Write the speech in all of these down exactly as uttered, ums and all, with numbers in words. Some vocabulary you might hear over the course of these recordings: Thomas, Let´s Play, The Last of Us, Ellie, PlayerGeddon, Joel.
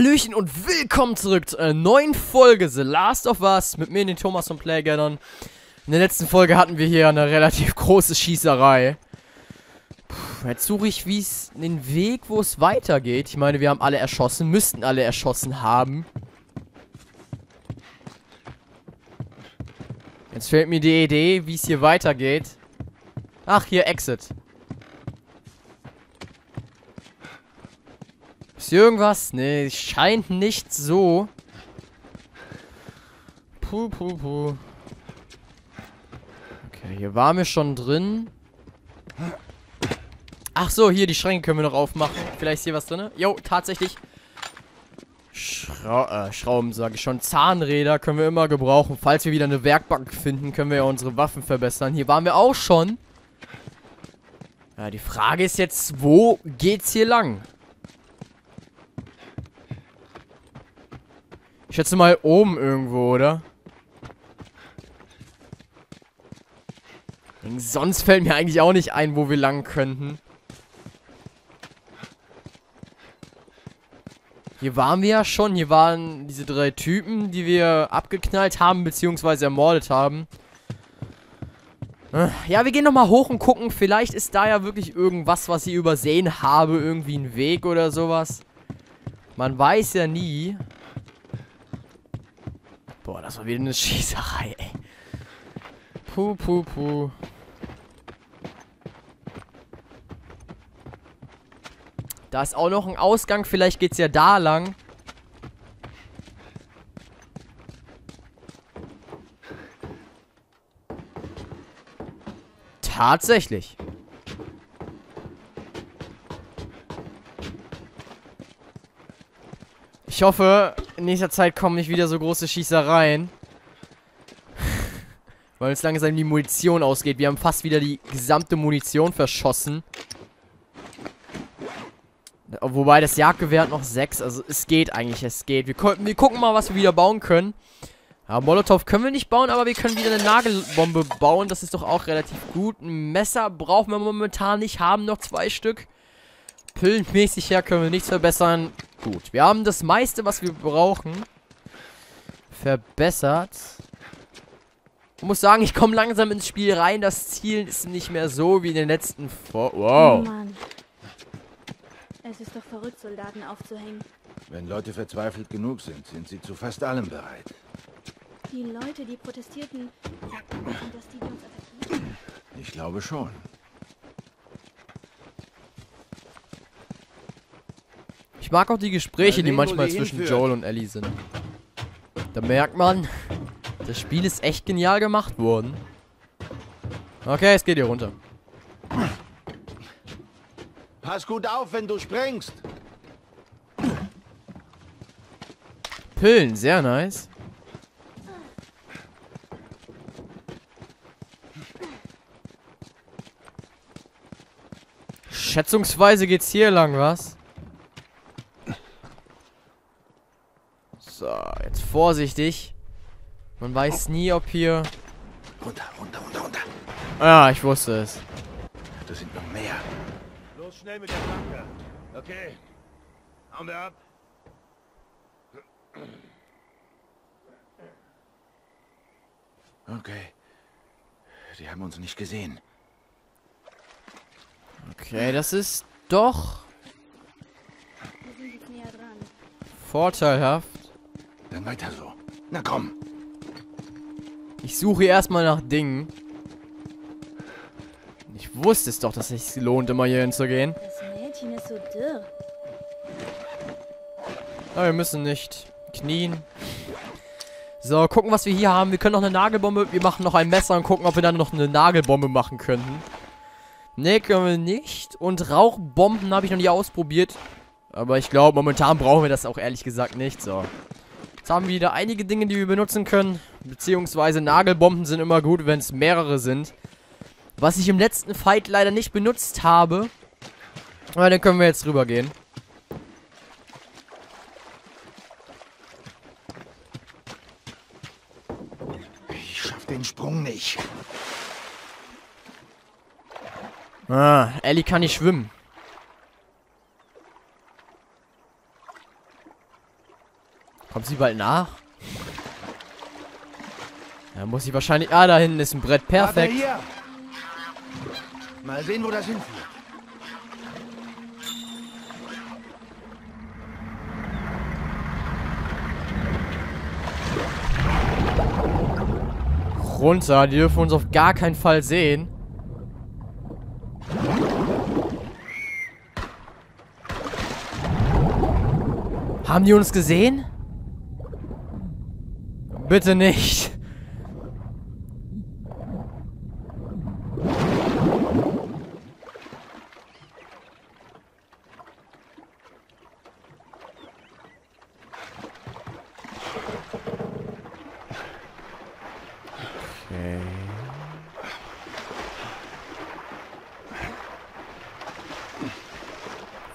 Hallöchen und willkommen zurück zur neuen Folge The Last of Us mit mir, den Thomas von PlayerGeddon. In der letzten Folge hatten wir hier eine relativ große Schießerei. Puh, jetzt suche ich wie's, den Weg, wo es weitergeht. Ich meine, wir haben alle erschossen, müssten alle erschossen haben. Jetzt fehlt mir die Idee, wie es hier weitergeht. Ach, hier Exit. Ist hier irgendwas? Nee, scheint nicht so. Puh, puh, puh. Okay, hier waren wir schon drin. Ach so, hier, die Schränke können wir noch aufmachen. Vielleicht ist hier was drin. Jo, tatsächlich. Schra äh, Schrauben, sage ich schon. Zahnräder können wir immer gebrauchen. Falls wir wieder eine Werkbank finden, können wir ja unsere Waffen verbessern. Hier waren wir auch schon. Ja, die Frage ist jetzt, wo geht's hier lang? Ich schätze mal oben irgendwo, oder? Denn sonst fällt mir eigentlich auch nicht ein, wo wir lang könnten. Hier waren wir ja schon. Hier waren diese drei Typen, die wir abgeknallt haben, beziehungsweise ermordet haben. Ja, wir gehen nochmal hoch und gucken. Vielleicht ist da ja wirklich irgendwas, was ich übersehen habe. Irgendwie ein Weg oder sowas. Man weiß ja nie. Boah, das war wieder eine Schießerei, ey. Puh, puh, puh. Da ist auch noch ein Ausgang, vielleicht geht's ja da lang. Tatsächlich. Ich hoffe, in nächster Zeit kommen nicht wieder so große Schießereien. Weil uns langsam die Munition ausgeht. Wir haben fast wieder die gesamte Munition verschossen. Wobei das Jagdgewehr hat noch sechs. Also es geht eigentlich, es geht. Wir, wir gucken mal, was wir wieder bauen können. Ja, Molotow können wir nicht bauen, aber wir können wieder eine Nagelbombe bauen. Das ist doch auch relativ gut. Ein Messer brauchen wir momentan nicht. Haben noch zwei Stück. Pillenmäßig her können wir nichts verbessern. Gut, wir haben das meiste, was wir brauchen, verbessert. Ich muss sagen, ich komme langsam ins Spiel rein. Das Zielen ist nicht mehr so wie in den letzten Vor... Wow. Oh Mann. Es ist doch verrückt, Soldaten aufzuhängen. Wenn Leute verzweifelt genug sind, sind sie zu fast allem bereit. Die Leute, die protestierten, sagten, dass die uns attackieren. Ich glaube schon. Ich mag auch die Gespräche, die manchmal zwischen Joel und Ellie sind. Da merkt man, das Spiel ist echt genial gemacht worden. Okay, es geht hier runter. Pass gut auf, wenn du sprengst. Pillen, sehr nice. Schätzungsweise geht's hier lang, was? So, jetzt vorsichtig. Man weiß nie, ob hier... Runter, runter, runter, runter. Ah, ich wusste es. Das sind noch mehr. Los, schnell mit der Flanke. Okay. Hauen wir ab. Okay. Die haben uns nicht gesehen. Okay, das ist doch... Wir sind jetzt näher dran. Vorteilhaft. Dann weiter so. Na komm. Ich suche hier erstmal nach Dingen. Ich wusste es doch, dass es sich lohnt, immer hier hinzugehen. Das Mädchen ist so dürr. Aber wir müssen nicht knien. So, gucken, was wir hier haben. Wir können noch eine Nagelbombe. Wir machen noch ein Messer und gucken, ob wir dann noch eine Nagelbombe machen könnten. Ne, können wir nicht. Und Rauchbomben habe ich noch nie ausprobiert. Aber ich glaube, momentan brauchen wir das auch ehrlich gesagt nicht. So. Haben wir wieder einige Dinge, die wir benutzen können, beziehungsweise Nagelbomben sind immer gut, wenn es mehrere sind. Was ich im letzten Fight leider nicht benutzt habe, aber dann können wir jetzt rübergehen. Ich schaff den Sprung nicht. Ah, Ellie kann nicht schwimmen. Kommt sie bald nach? Da muss ich wahrscheinlich... Ah, da hinten ist ein Brett. Perfekt. Mal sehen, wo das hinführt. Runter, die dürfen uns auf gar keinen Fall sehen. Haben die uns gesehen? Bitte nicht. Ich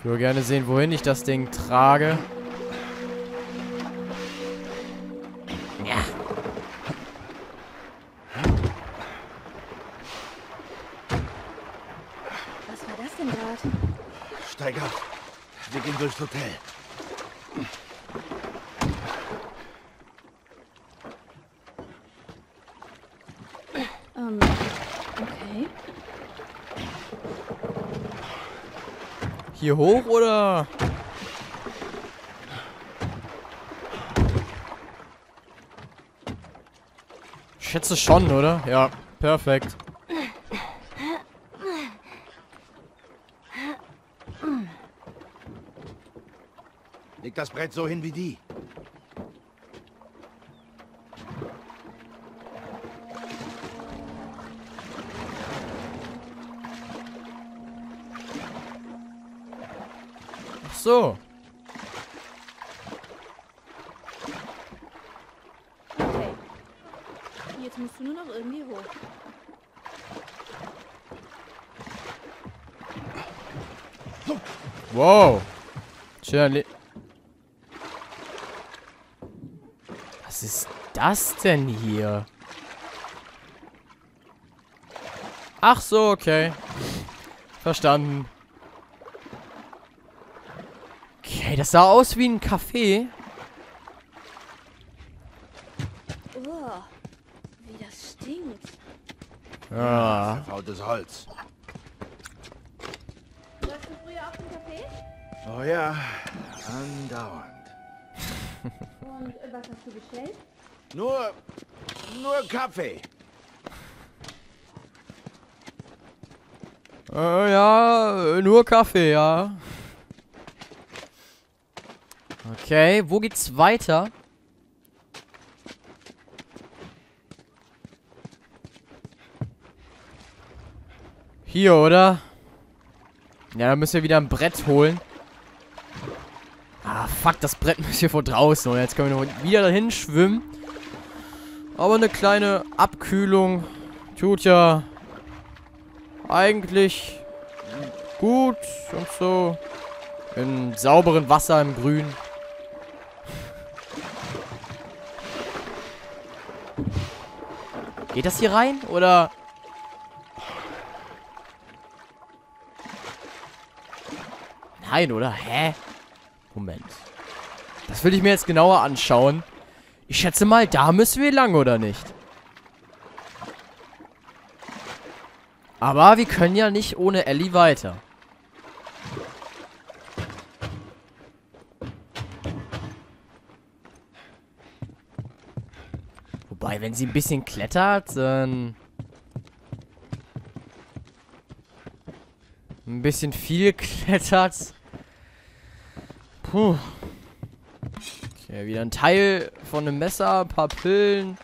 würde gerne sehen, wohin ich das Ding trage. Ja. Was war das denn gerade? Steig ab. Wir gehen durchs Hotel. Um, okay. Hier hoch oder? Ich schätze schon, oder? Ja, perfekt. Leg das Brett so hin wie die. So. Okay. Jetzt musst du nur noch irgendwie hoch. Wow. Shirley. Was ist das denn hier? Ach so, okay. Verstanden. Das sah aus wie ein Café. Oh, wie das stinkt. Ah. Verfaultes Holz. Warst du früher auf dem Café? Oh ja, andauernd. Und was hast du bestellt? Nur, nur Kaffee. Äh, ja, nur Kaffee, ja. Okay, wo geht's weiter? Hier, oder? Ja, da müssen wir wieder ein Brett holen. Ah, fuck, das Brett müssen wir vor draußen. Und jetzt können wir noch wieder dahin schwimmen. Aber eine kleine Abkühlung tut ja eigentlich gut und so. In sauberen Wasser, im Grün. Geht das hier rein, oder? Nein, oder? Hä? Moment. Das will ich mir jetzt genauer anschauen. Ich schätze mal, da müssen wir lang, oder nicht? Aber wir können ja nicht ohne Ellie weiter. Wobei, wenn sie ein bisschen klettert, dann... Ein bisschen viel klettert. Puh. Okay, wieder ein Teil von einem Messer, ein paar Pillen,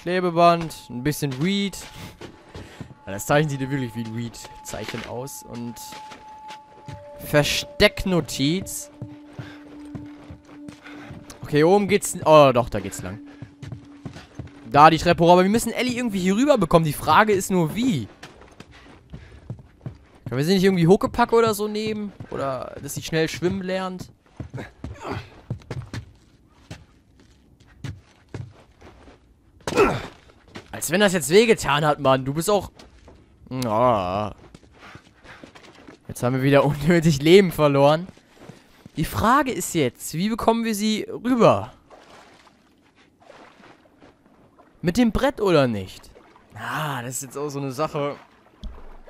Klebeband, ein bisschen Weed. Ja, das Zeichen sieht ja wirklich wie ein Weed-Zeichen aus. Und... Verstecknotiz. Okay, oben geht's... Oh, doch, da geht's lang. Da, die Treppe hoch. Aber wir müssen Ellie irgendwie hier rüber bekommen. Die Frage ist nur, wie? Können wir sie nicht irgendwie Huckepack oder so nehmen? Oder, dass sie schnell schwimmen lernt? Als wenn das jetzt wehgetan hat, Mann. Du bist auch... Oh. Jetzt haben wir wieder unnötig Leben verloren. Die Frage ist jetzt, wie bekommen wir sie rüber? Mit dem Brett oder nicht? Ah, das ist jetzt auch so eine Sache.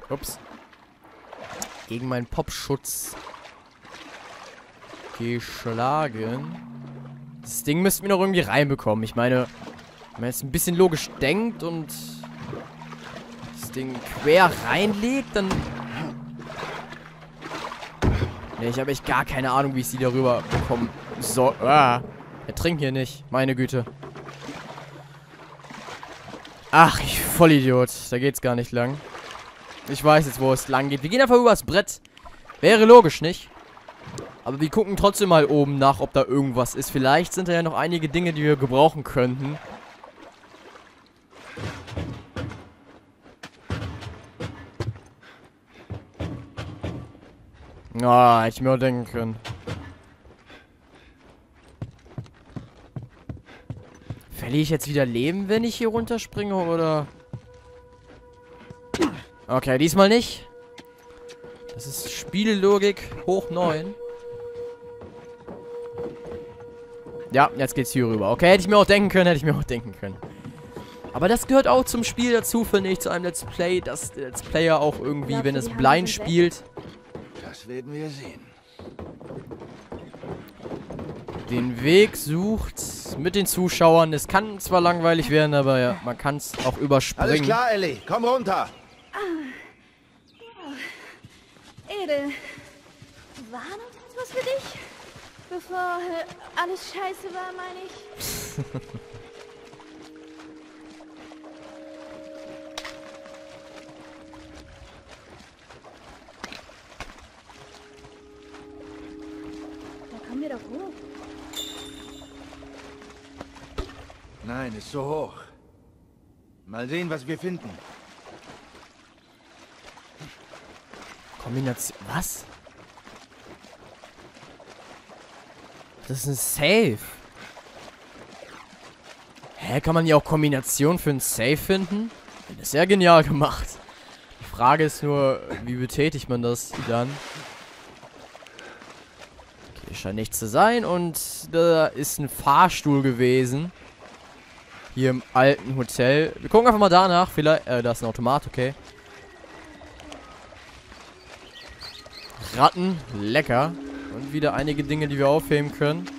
Ups. Gegen meinen Popschutz geschlagen. Das Ding müssten wir noch irgendwie reinbekommen. Ich meine, wenn man jetzt ein bisschen logisch denkt und das Ding quer reinlegt, dann... Nee, ich habe echt gar keine Ahnung, wie ich sie darüber bekommen soll. Ah, er trinkt hier nicht. Meine Güte. Ach, ich Vollidiot. Da geht's gar nicht lang. Ich weiß jetzt, wo es lang geht. Wir gehen einfach übers Brett. Wäre logisch, nicht? Aber wir gucken trotzdem mal oben nach, ob da irgendwas ist. Vielleicht sind da ja noch einige Dinge, die wir gebrauchen könnten. Ah, hätte ich mir auch denken können. Verliere ich jetzt wieder Leben, wenn ich hier runterspringe, oder? Okay, diesmal nicht. Das ist Spiellogik hoch neun. Ja, jetzt geht's hier rüber. Okay, hätte ich mir auch denken können, hätte ich mir auch denken können. Aber das gehört auch zum Spiel dazu, finde ich, zu einem Let's Play, dass der Let's Player auch irgendwie, wenn es blind spielt... Das werden wir sehen. Den Weg sucht mit den Zuschauern. Es kann zwar langweilig werden, aber ja, man kann es auch überspringen. Alles klar, Ellie, komm runter. Edel, war noch etwas für dich? Bevor alles scheiße war, meine ich. Da kommen wir doch hoch. Nein, ist so hoch. Mal sehen, was wir finden. Kombination. Was? Das ist ein Safe. Hä, kann man hier auch Kombination für ein Safe finden? Das ist ja genial gemacht. Die Frage ist nur, wie betätigt man das dann? Okay, scheint nichts zu sein. Und da ist ein Fahrstuhl gewesen. Hier im alten Hotel. Wir gucken einfach mal danach. Vielleicht. Äh, da ist ein Automat, okay. Ratten, lecker. Und wieder einige Dinge, die wir aufheben können.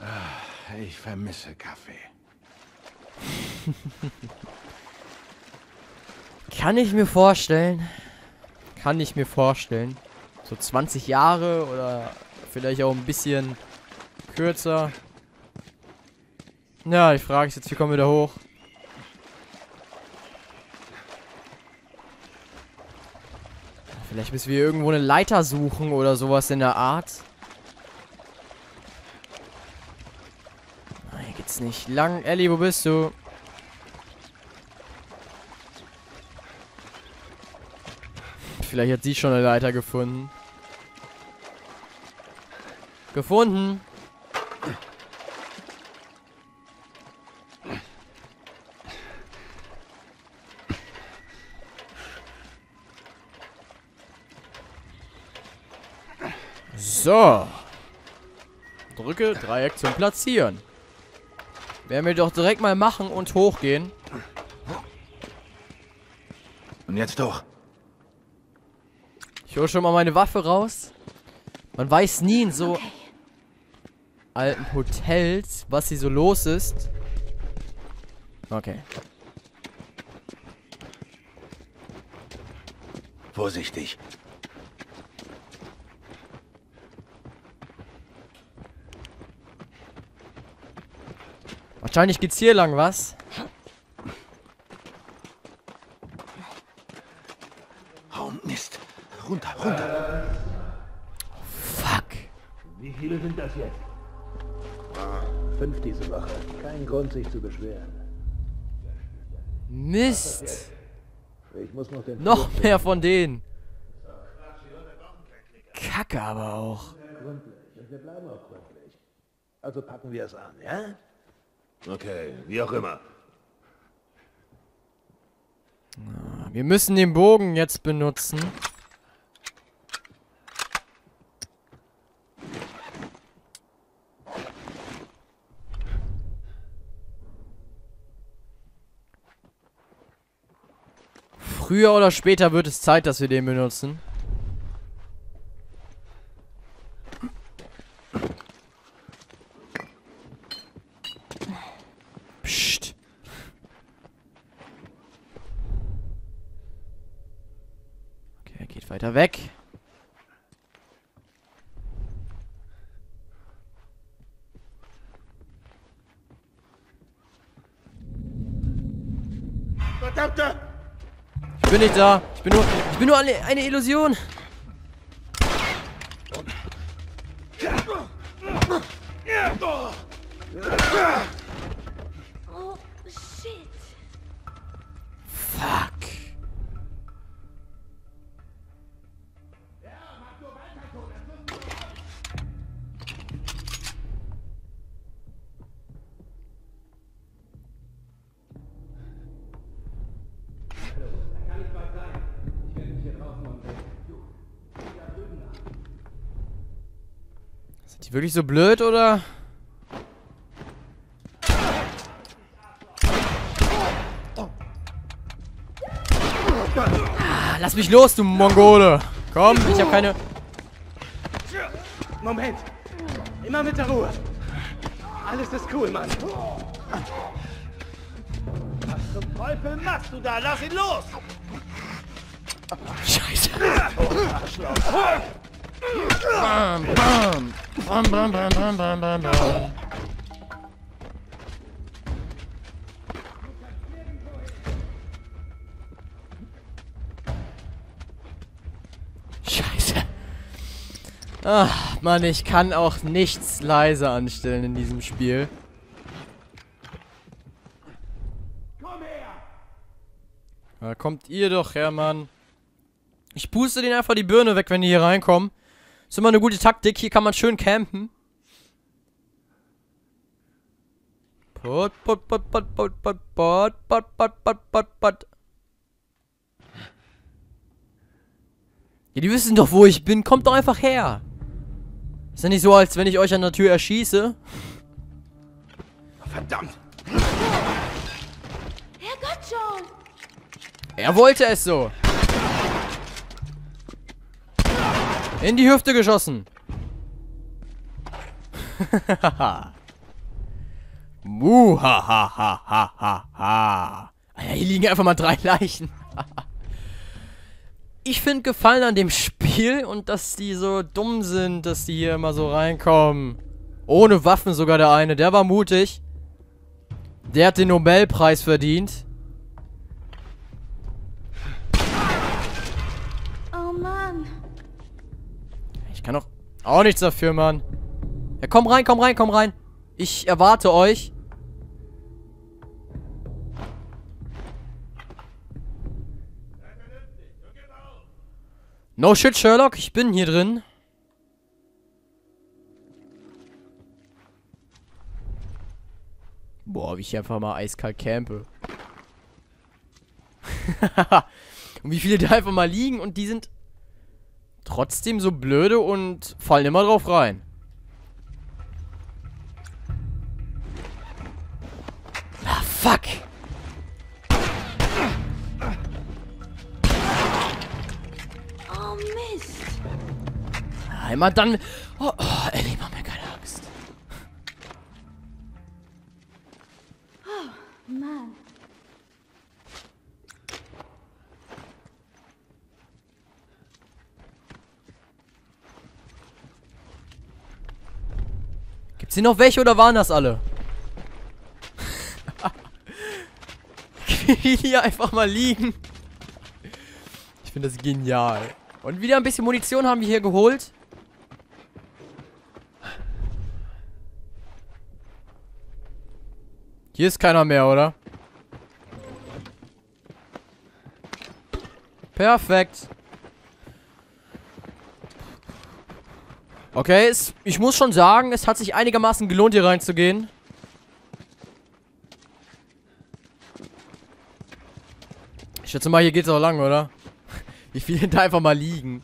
Ach, ich vermisse Kaffee. Kann ich mir vorstellen. Kann ich mir vorstellen. So zwanzig Jahre oder vielleicht auch ein bisschen kürzer. Ja, die Frage ist jetzt, wie kommen wir da hoch? Vielleicht müssen wir irgendwo eine Leiter suchen oder sowas in der Art. Hier geht's nicht lang. Ellie, wo bist du? Vielleicht hat sie schon eine Leiter gefunden. Gefunden. So. Drücke Dreieck zum Platzieren. Werden wir doch direkt mal machen und hochgehen. Und jetzt doch. Ich hole schon mal meine Waffe raus. Man weiß nie in so alten Hotels, was hier so los ist. Okay. Vorsichtig. Wahrscheinlich geht's hier lang, was? Oh Mist. Runter, runter. Fuck. Wie viele sind das jetzt? Fünf diese Woche. Kein Grund, sich zu beschweren. Mist. Ich muss noch den noch mehr von denen. Kacke aber auch. Wir bleiben auch gründlich. Also packen wir es an, ja? Okay, wie auch immer. Wir müssen den Bogen jetzt benutzen. Früher oder später wird es Zeit, dass wir den benutzen. Psst. Okay, er geht weiter weg. Ich bin nicht da. Ich bin nur, ich bin nur eine, eine Illusion. Oh, shit. Fuck. Sind die wirklich so blöd, oder? Ah, lass mich los, du Mongole! Komm, ich hab keine... Moment! Immer mit der Ruhe! Alles ist cool, Mann! Was zum Teufel machst du da? Lass ihn los! Scheiße! Bam, bam! Bam, bam, bam, bam, bam, bam, bam. Scheiße. Ach, Mann, ich kann auch nichts leise anstellen in diesem Spiel. Komm her! Da kommt ihr doch her, Mann. Ich puste denen einfach die Birne weg, wenn die hier reinkommen. Ist immer eine gute Taktik, hier kann man schön campen. Pot, pot, pot, pot, pot, pot, pot, pot, pot, pot, pot, pot. Ja, die wissen doch, wo ich bin. Kommt doch einfach her. Ist ja nicht so, als wenn ich euch an der Tür erschieße. Verdammt. Herrgott, Joel. Er wollte es so. In die Hüfte geschossen. Muhahahahaha. Alter, hier liegen einfach mal drei Leichen. Ich finde Gefallen an dem Spiel und dass die so dumm sind, dass die hier immer so reinkommen. Ohne Waffen sogar der eine. Der war mutig. Der hat den Nobelpreis verdient. Kann doch auch nichts dafür, Mann. Ja, komm rein, komm rein, komm rein. Ich erwarte euch. No shit, Sherlock. Ich bin hier drin. Boah, wie ich hier einfach mal eiskalt campe. Und wie viele da einfach mal liegen und die sind... trotzdem so blöde und fallen immer drauf rein. Ah, fuck. Oh, Mist. Ah, immer dann... Oh, oh, Ellie, mach mir keine Angst. Oh, Mann. Sind noch welche oder waren das alle? Die hier einfach mal liegen. Ich finde das genial. Und wieder ein bisschen Munition haben wir hier geholt. Hier ist keiner mehr, oder? Perfekt. Okay, es, ich muss schon sagen, es hat sich einigermaßen gelohnt, hier reinzugehen. Ich schätze mal, hier geht's auch lang, oder? Wie viele da einfach mal liegen.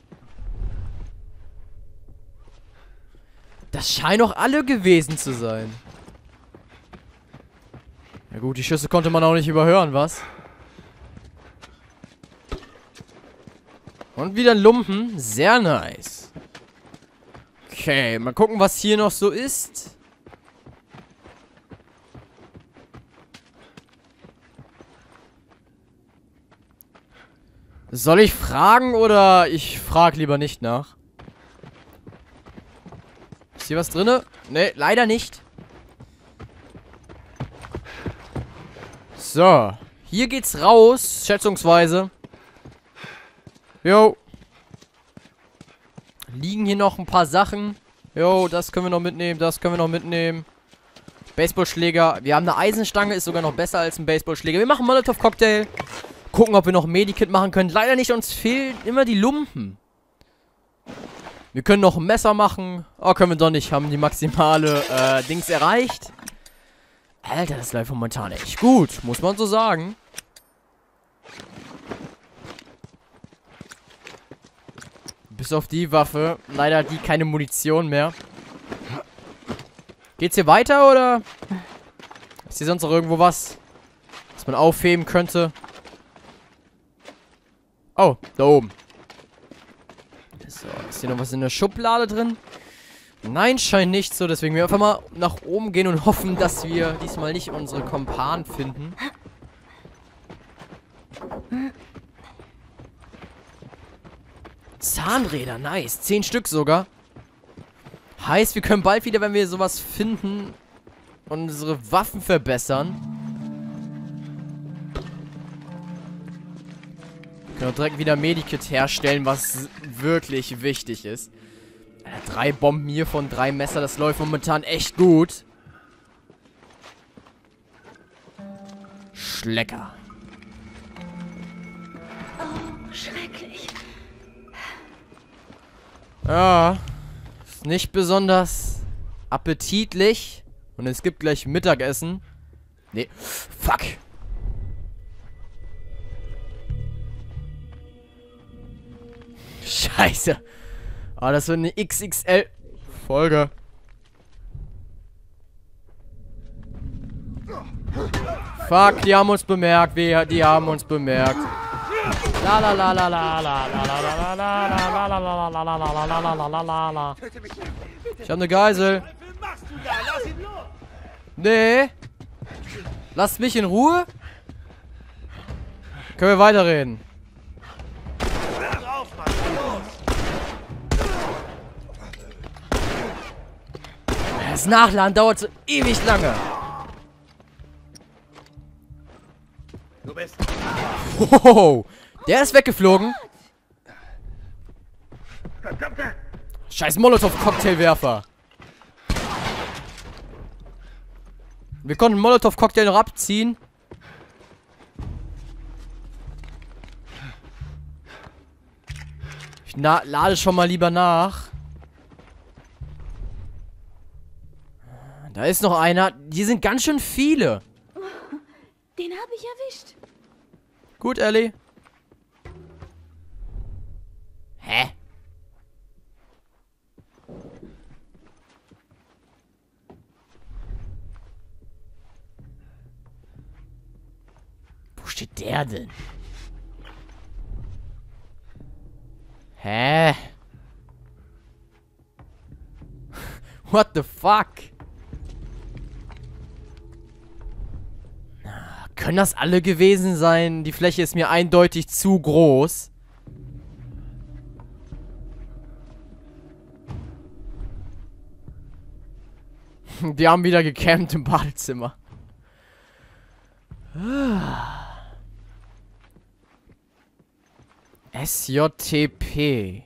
Das scheinen doch alle gewesen zu sein. Na gut, die Schüsse konnte man auch nicht überhören, was? Und wieder ein Lumpen. Sehr nice. Okay, mal gucken, was hier noch so ist. Soll ich fragen oder ich frage lieber nicht nach? Ist hier was drinne? Ne, leider nicht. So, hier geht's raus, schätzungsweise. Jo. Liegen hier noch ein paar Sachen. Jo, das können wir noch mitnehmen, das können wir noch mitnehmen. Baseballschläger. Wir haben eine Eisenstange, ist sogar noch besser als ein Baseballschläger. Wir machen Molotov-Cocktail. Gucken, ob wir noch Medikit machen können. Leider nicht, uns fehlen immer die Lumpen. Wir können noch ein Messer machen. Oh, können wir doch nicht. Haben die maximale äh, Dings erreicht. Alter, das läuft momentan echt gut. Muss man so sagen. Bis auf die Waffe. Leider hat die keine Munition mehr. Geht's hier weiter, oder? Ist hier sonst noch irgendwo was, was man aufheben könnte? Oh, da oben. So, ist hier noch was in der Schublade drin? Nein, scheint nicht so. Deswegen wir einfach mal nach oben gehen und hoffen, dass wir diesmal nicht unsere Kompanen finden. Zahnräder, nice. Zehn Stück sogar. Heißt, wir können bald wieder, wenn wir sowas finden, unsere Waffen verbessern. Direkt wieder Medikit herstellen, was wirklich wichtig ist. Drei Bomben hier von drei Messer, das läuft momentan echt gut. Schlecker. Oh, schrecklich. Ja, ist nicht besonders appetitlich. Und es gibt gleich Mittagessen. Nee, fuck. Scheiße. Ah, oh, das wird eine X X L-Folge. Fuck, die haben uns bemerkt. Wir, die haben uns bemerkt. La la la la la la la la la la la la la la la la. Ich hab ne Geisel. Nee. Lasst mich in Ruhe. Können wir weiterreden? Das Nachladen dauert so ewig lange. Du bist. Wow, der ist weggeflogen. Scheiß Molotow-Cocktailwerfer. Wir konnten Molotow-Cocktail noch abziehen. Ich lade schon mal lieber nach. Da ist noch einer. Hier sind ganz schön viele. Den habe ich erwischt. Gut, Ellie. Hä? Wo steht der denn? Hä? What the fuck? Können das alle gewesen sein? Die Fläche ist mir eindeutig zu groß. Die haben wieder gecampt im Badezimmer. S J T P.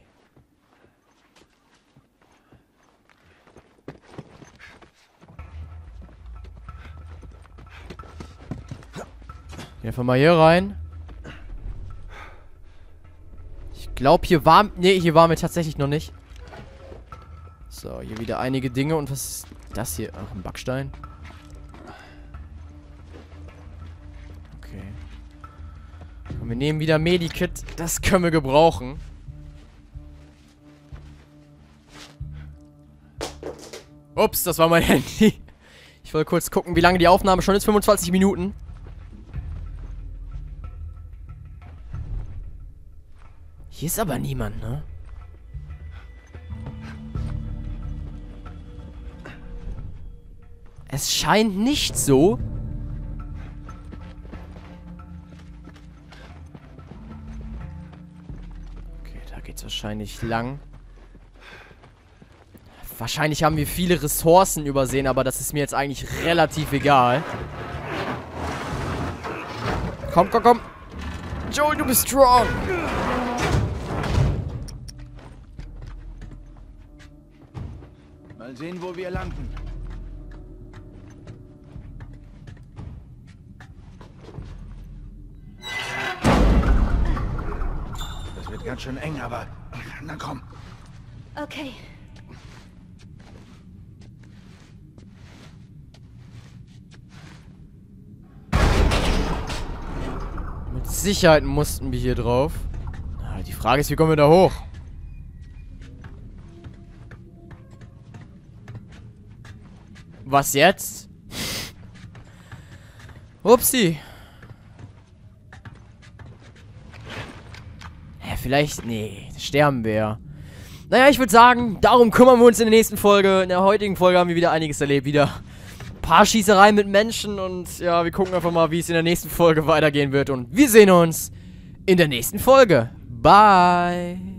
Einfach mal hier rein. Ich glaube, hier war... Nee, hier waren wir tatsächlich noch nicht. So, hier wieder einige Dinge. Und was ist das hier? Ach, ein Backstein. Okay. Und wir nehmen wieder Medikit. Das können wir gebrauchen. Ups, das war mein Handy. Ich wollte kurz gucken, wie lange die Aufnahme schon ist. fünfundzwanzig Minuten. Hier ist aber niemand, ne? Es scheint nicht so. Okay, da geht's wahrscheinlich lang. Wahrscheinlich haben wir viele Ressourcen übersehen, aber das ist mir jetzt eigentlich relativ egal. Komm, komm, komm. Joel, du bist strong. Mal sehen, wo wir landen. Das wird ganz schön eng, aber na komm. Okay. Sicherheit mussten wir hier drauf. Na, die Frage ist, wie kommen wir da hoch? Was jetzt? Upsi. Ja, vielleicht... Nee, sterben wir ja. Naja, ich würde sagen, darum kümmern wir uns in der nächsten Folge. In der heutigen Folge haben wir wieder einiges erlebt. Wieder... paar Schießereien mit Menschen und ja, wir gucken einfach mal, wie es in der nächsten Folge weitergehen wird und wir sehen uns in der nächsten Folge. Bye!